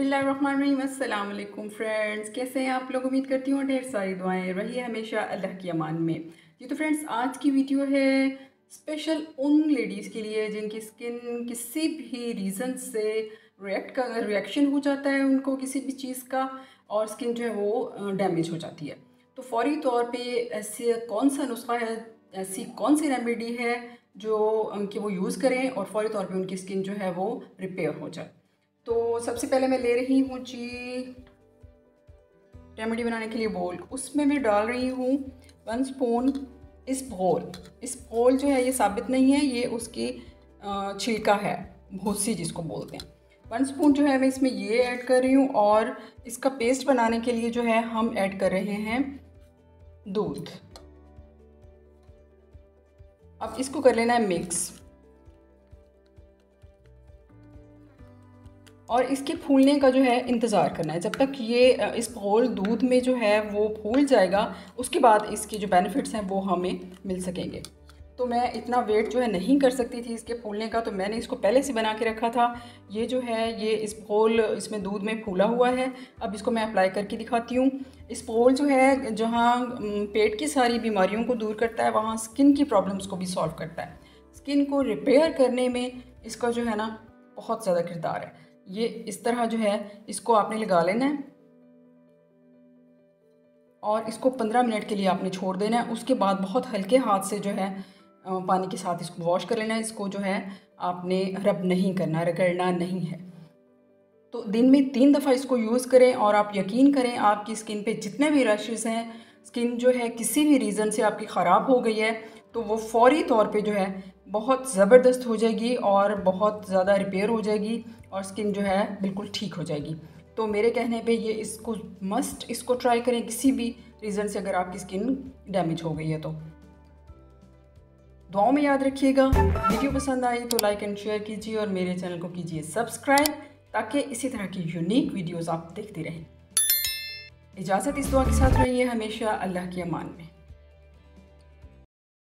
बिस्मिल्लाहिर्रहमानिर्रहीम। अस्सलाम वालेकुम फ्रेंड्स, कैसे हैं आप लोग? उम्मीद करती हूँ ढेर सारी दुआएं, रहिए हमेशा अल्लाह की अमान में। ये तो फ्रेंड्स आज की वीडियो है स्पेशल उन लेडीज़ के लिए जिनकी स्किन किसी भी रीज़न से रिएक्शन हो जाता है, उनको किसी भी चीज़ का, और स्किन जो है वो डैमेज हो जाती है। तो फौरी तौर पर ऐसे कौन सा नुस्खा है, ऐसी कौन सी रेमेडी है जो कि वो यूज़ करें और फौरी तौर पर उनकी स्किन जो है वो रिपेयर हो जाए। तो सबसे पहले मैं ले रही हूँ जी रेमेडी बनाने के लिए बोल, उसमें मैं डाल रही हूँ 1 स्पून इसबगोल। इसबगोल जो है ये साबित नहीं है, ये उसकी छिलका है, भूसी जिसको बोलते हैं। 1 स्पून जो है मैं इसमें ये ऐड कर रही हूँ, और इसका पेस्ट बनाने के लिए जो है हम ऐड कर रहे हैं दूध। अब इसको कर लेना है मिक्स, और इसके फूलने का जो है इंतज़ार करना है। जब तक ये इस घोल दूध में जो है वो फूल जाएगा, उसके बाद इसके जो बेनिफिट्स हैं वो हमें मिल सकेंगे। तो मैं इतना वेट जो है नहीं कर सकती थी इसके फूलने का, तो मैंने इसको पहले से बना के रखा था। ये जो है ये इस घोल इसमें दूध में फूला हुआ है। अब इसको मैं अप्लाई करके दिखाती हूँ। इस घोल जो है जहाँ पेट की सारी बीमारियों को दूर करता है, वहाँ स्किन की प्रॉब्लम्स को भी सॉल्व करता है। स्किन को रिपेयर करने में इसका जो है ना बहुत ज़्यादा किरदार है। ये इस तरह जो है इसको आपने लगा लेना है, और इसको 15 मिनट के लिए आपने छोड़ देना है। उसके बाद बहुत हल्के हाथ से जो है पानी के साथ इसको वॉश कर लेना है। इसको जो है आपने रब नहीं करना, रगड़ना नहीं है। तो दिन में 3 दफ़ा इसको यूज़ करें, और आप यकीन करें आपकी स्किन पे जितने भी रैशेस हैं, स्किन जो है किसी भी रीज़न से आपकी ख़राब हो गई है, तो वो फौरी तौर पे जो है बहुत ज़बरदस्त हो जाएगी और बहुत ज़्यादा रिपेयर हो जाएगी, और स्किन जो है बिल्कुल ठीक हो जाएगी। तो मेरे कहने पे ये इसको मस्ट इसको ट्राई करें, किसी भी रीज़न से अगर आपकी स्किन डैमेज हो गई है। तो दुआओं में याद रखिएगा। वीडियो पसंद आई तो लाइक एंड शेयर कीजिए, और मेरे चैनल को कीजिए सब्सक्राइब, ताकि इसी तरह की यूनिक वीडियोज़ आप देखते रहें। इजाज़त इस दुआ के साथ रहिए हमेशा अल्लाह के अमान में।